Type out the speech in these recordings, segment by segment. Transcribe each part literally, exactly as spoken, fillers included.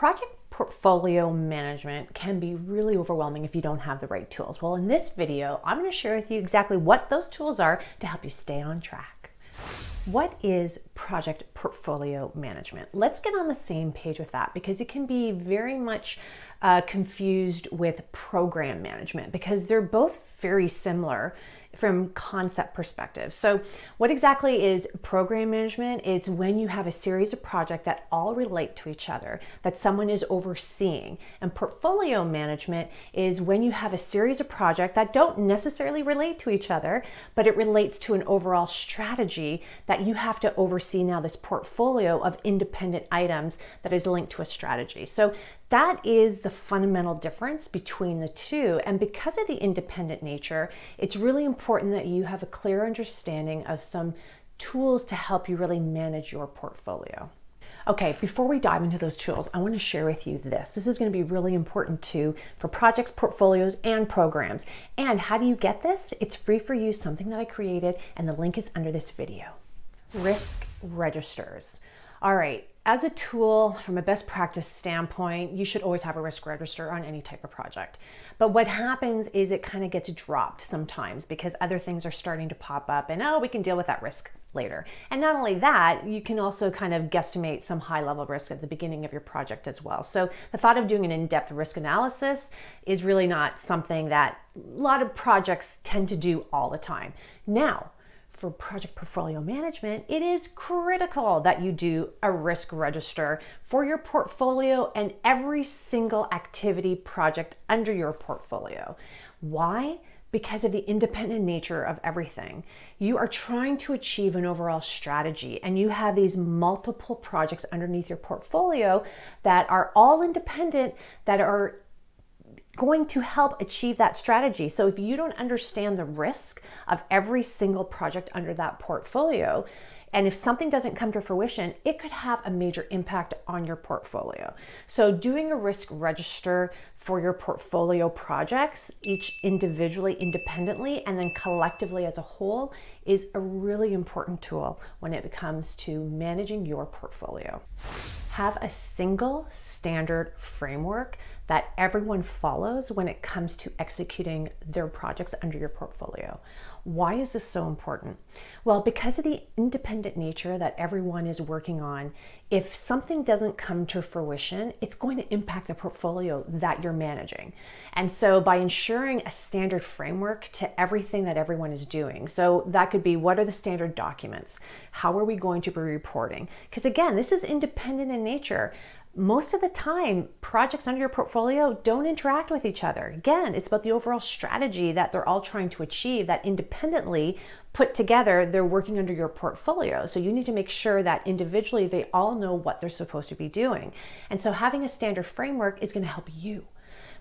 Project portfolio management can be really overwhelming if you don't have the right tools. Well, in this video, I'm going to share with you exactly what those tools are to help you stay on track. What is project portfolio management? Let's get on the same page with that, because it can be very much uh, confused with program management, because they're both very similar from concept perspective. So what exactly is program management? It's when you have a series of projects that all relate to each other, that someone is overseeing. And portfolio management is when you have a series of projects that don't necessarily relate to each other, but it relates to an overall strategy that you have to oversee now, this portfolio of independent items that is linked to a strategy. So that is the fundamental difference between the two. And because of the independent nature, it's really important that you have a clear understanding of some tools to help you really manage your portfolio. Okay, before we dive into those tools, I want to share with you this. This is going to be really important too for projects, portfolios, and programs. And how do you get this? It's free for you, something that I created, and the link is under this video. Risk registers. All right. As a tool, from a best practice standpoint, you should always have a risk register on any type of project. But what happens is it kind of gets dropped sometimes because other things are starting to pop up and, oh, we can deal with that risk later. And not only that, you can also kind of guesstimate some high level risk at the beginning of your project as well. So the thought of doing an in-depth risk analysis is really not something that a lot of projects tend to do all the time. Now, for project portfolio management, it is critical that you do a risk register for your portfolio and every single activity project under your portfolio. Why? Because of the independent nature of everything. You are trying to achieve an overall strategy, and you have these multiple projects underneath your portfolio that are all independent, that are going to help achieve that strategy. So if you don't understand the risk of every single project under that portfolio, and if something doesn't come to fruition, it could have a major impact on your portfolio. So doing a risk register for your portfolio projects, each individually, independently, and then collectively as a whole, is a really important tool when it comes to managing your portfolio. Have a single standard framework that everyone follows when it comes to executing their projects under your portfolio. Why is this so important? Well, because of the independent nature that everyone is working on, if something doesn't come to fruition, it's going to impact the portfolio that you're managing. And so by ensuring a standard framework to everything that everyone is doing, so that could be, what are the standard documents? How are we going to be reporting? Because again, this is independent in nature. Most of the time, projects under your portfolio don't interact with each other. Again, it's about the overall strategy that they're all trying to achieve, that independently put together, they're working under your portfolio. So you need to make sure that individually they all know what they're supposed to be doing. And so having a standard framework is going to help you.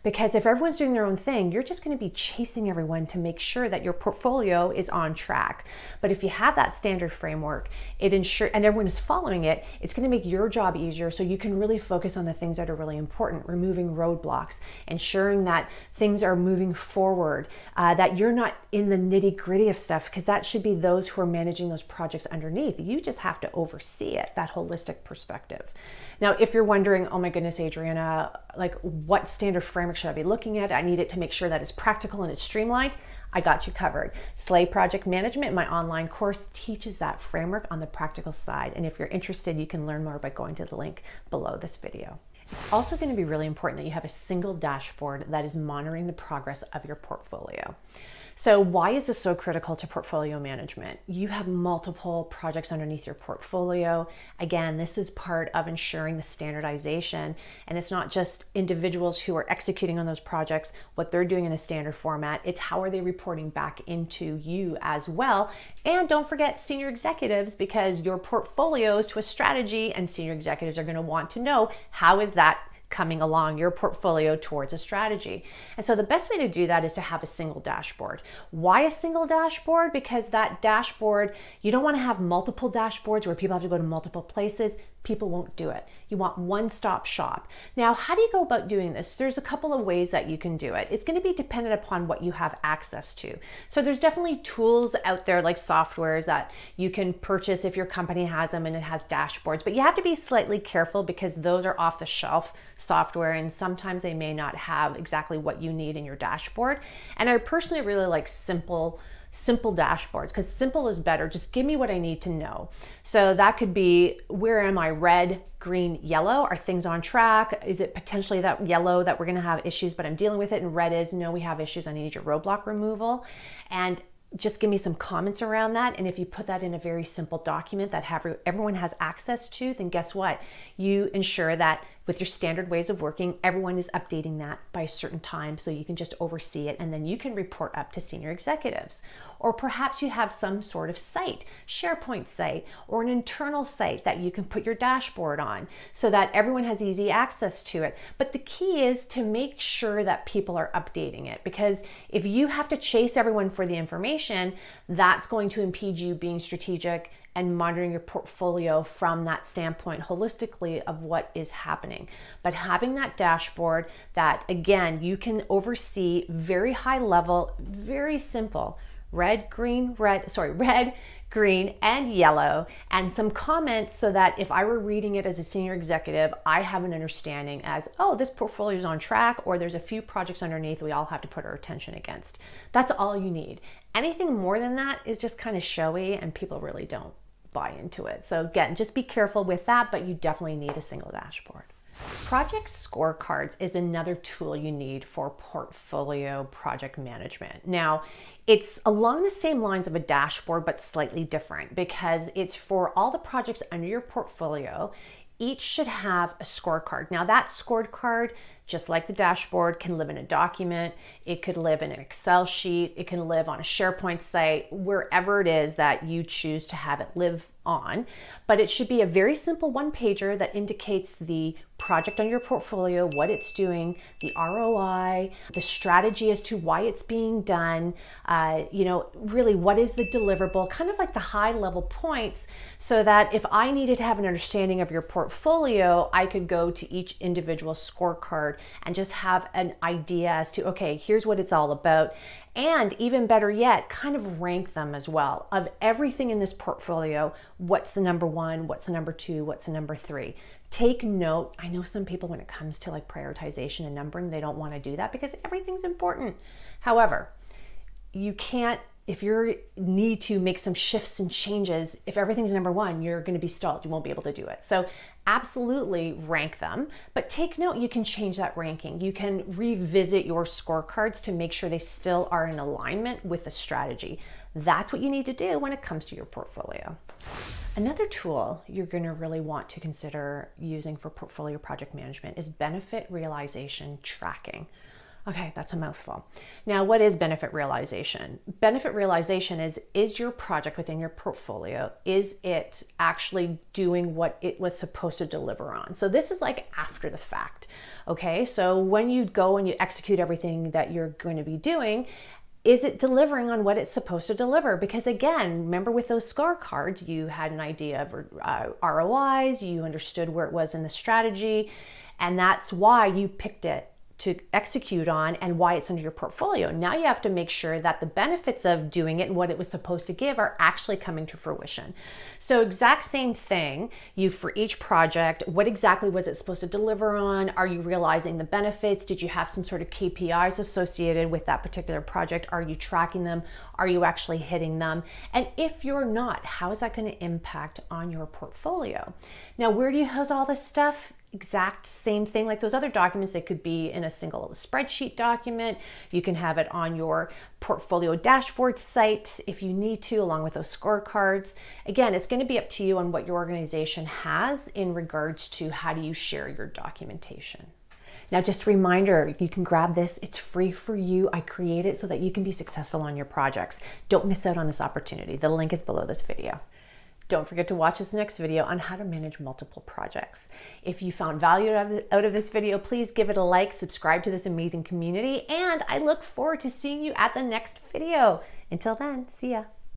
Because if everyone's doing their own thing, you're just going to be chasing everyone to make sure that your portfolio is on track. But if you have that standard framework, it ensure and everyone is following it, it's going to make your job easier, so you can really focus on the things that are really important, removing roadblocks, ensuring that things are moving forward, uh, that you're not in the nitty-gritty of stuff, because that should be those who are managing those projects underneath. You just have to oversee it, that holistic perspective. Now, if you're wondering, oh my goodness, Adriana, like what standard framework should I be looking at? I need it to make sure that it's practical and it's streamlined. I got you covered. Slay Project Management, my online course, teaches that framework on the practical side. And if you're interested, you can learn more by going to the link below this video. It's also going to be really important that you have a single dashboard that is monitoring the progress of your portfolio. So why is this so critical to portfolio management? You have multiple projects underneath your portfolio. Again, this is part of ensuring the standardization, and it's not just individuals who are executing on those projects, what they're doing in a standard format, it's how are they reporting back into you as well. And don't forget senior executives, because your portfolio is to a strategy, and senior executives are going to want to know, how is that coming along, your portfolio towards a strategy? And so the best way to do that is to have a single dashboard. Why a single dashboard? Because that dashboard, you don't want to have multiple dashboards where people have to go to multiple places. people won't do it. You want one-stop shop. Now, how do you go about doing this? There's a couple of ways that you can do it. It's going to be dependent upon what you have access to. So there's definitely tools out there like softwares that you can purchase if your company has them and it has dashboards, but you have to be slightly careful because those are off the shelf software and sometimes they may not have exactly what you need in your dashboard. And I personally really like simple simple dashboards because simple is better. Just give me what I need to know. So that could be, where am I? Red, green, yellow. Are things on track? Is it potentially that yellow that we're going to have issues, but I'm dealing with it? And red is, no, we have issues. I need your roadblock removal. And just give me some comments around that. And if you put that in a very simple document that have, everyone has access to, then guess what? You ensure that with your standard ways of working, everyone is updating that by a certain time so you can just oversee it and then you can report up to senior executives. Or perhaps you have some sort of site, SharePoint site, or an internal site that you can put your dashboard on so that everyone has easy access to it. But the key is to make sure that people are updating it, because if you have to chase everyone for the information, that's going to impede you being strategic and monitoring your portfolio from that standpoint holistically of what is happening. But having that dashboard that, again, you can oversee, very high level, very simple, red, green, red, sorry, red, green, and yellow, and some comments so that if I were reading it as a senior executive, I have an understanding as, oh, this portfolio is on track, or there's a few projects underneath we all have to put our attention against. That's all you need. Anything more than that is just kind of showy and people really don't buy into it. So again, just be careful with that, but you definitely need a single dashboard. Project scorecards is another tool you need for portfolio project management. Now, it's along the same lines of a dashboard, but slightly different because it's for all the projects under your portfolio. Each should have a scorecard. Now that scorecard, just like the dashboard, can live in a document, it could live in an Excel sheet, it can live on a SharePoint site, wherever it is that you choose to have it live on. But it should be a very simple one-pager that indicates the project on your portfolio, what it's doing, the R O I, the strategy as to why it's being done, uh, you know, really what is the deliverable, kind of like the high level points, so that if I needed to have an understanding of your portfolio, I could go to each individual scorecard and just have an idea as to, okay, here's what it's all about. And even better yet, kind of rank them as well. Of everything in this portfolio, what's the number one, what's the number two, what's the number three? Take note. I know some people, when it comes to like prioritization and numbering, they don't want to do that because everything's important. However, you can't, if you need to make some shifts and changes, if everything's number one, you're going to be stalled. You won't be able to do it. So absolutely rank them, but take note, you can change that ranking. You can revisit your scorecards to make sure they still are in alignment with the strategy. That's what you need to do when it comes to your portfolio. Another tool you're going to really want to consider using for portfolio project management is benefit realization tracking. Okay, that's a mouthful. Now, what is benefit realization? Benefit realization is, is your project within your portfolio, is it actually doing what it was supposed to deliver on? So this is like after the fact, okay? So when you go and you execute everything that you're going to be doing, is it delivering on what it's supposed to deliver? Because again, remember with those scorecards, you had an idea of uh, R O Is, you understood where it was in the strategy, and that's why you picked it to execute on and why it's under your portfolio. Now you have to make sure that the benefits of doing it and what it was supposed to give are actually coming to fruition. So exact same thing, you for each project, what exactly was it supposed to deliver on? Are you realizing the benefits? Did you have some sort of K P Is associated with that particular project? Are you tracking them? Are you actually hitting them? And if you're not, how is that going to impact on your portfolio? Now, where do you house all this stuff? Exact same thing like those other documents. They could be in a single spreadsheet document. You can have it on your portfolio dashboard site if you need to, along with those scorecards. Again, it's going to be up to you on what your organization has in regards to how do you share your documentation. Now, just a reminder, you can grab this. It's free for you. I create it so that you can be successful on your projects. Don't miss out on this opportunity. The link is below this video. Don't forget to watch this next video on how to manage multiple projects. If you found value out of this video, please give it a like, subscribe to this amazing community, and I look forward to seeing you at the next video. Until then, see ya.